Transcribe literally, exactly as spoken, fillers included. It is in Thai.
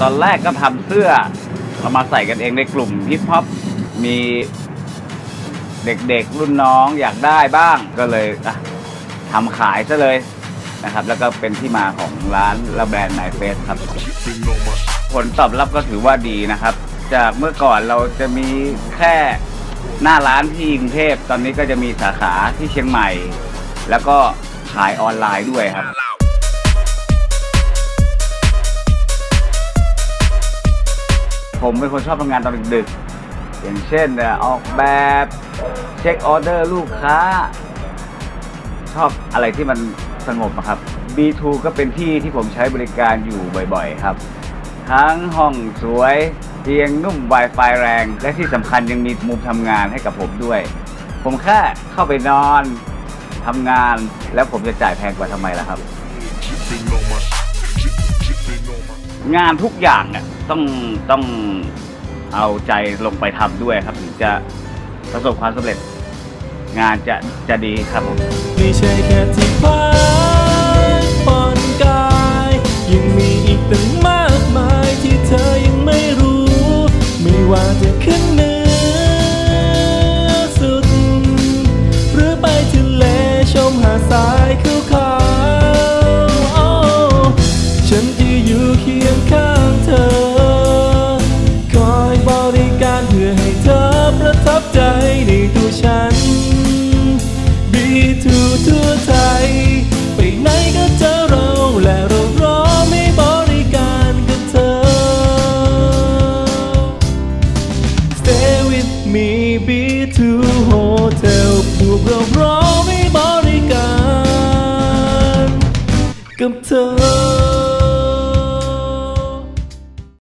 ตอนแรกก็ทำเสื้อเรามาใส่กันเองในกลุ่มฮิปฮอปมีเด็กๆรุ่นน้องอยากได้บ้างก็เลยทำขายซะเลยนะครับแล้วก็เป็นที่มาของร้านและแบรนด์ไนเฟสครับผลตอบรับก็ถือว่าดีนะครับจากเมื่อก่อนเราจะมีแค่หน้าร้านที่กรุงเทพตอนนี้ก็จะมีสาขาที่เชียงใหม่แล้วก็ขายออนไลน์ด้วยครับผมเป็นคนชอบทำงานตอนดึกๆอย่างเช่นออกแบบเช็คออเดอร์ลูกค้าชอบอะไรที่มันสงบนะครับ บี ทู ก็เป็นที่ที่ผมใช้บริการอยู่บ่อยๆครับทั้งห้องสวยเตียงนุ่ม ไวไฟ แรงและที่สำคัญยังมีมุมทำงานให้กับผมด้วยผมแค่เข้าไปนอนทำงานแล้วผมจะจ่ายแพงกว่าทำไมล่ะครับงานทุกอย่างเนี่ยต้องต้องเอาใจลงไปทำด้วยครับถึงจะประสบความสำเร็จงานจะจะดีครับผมไม่ใช่แค่ที่บ้านปอนกายยังมีอีกตั้งมากมายที่เธอยังไม่รู้ไม่ว่าจะขึ้นเหนือสุดหรือไปทะเลชมหาดทรายขาวๆฉันจะอยู่เคียงข้าง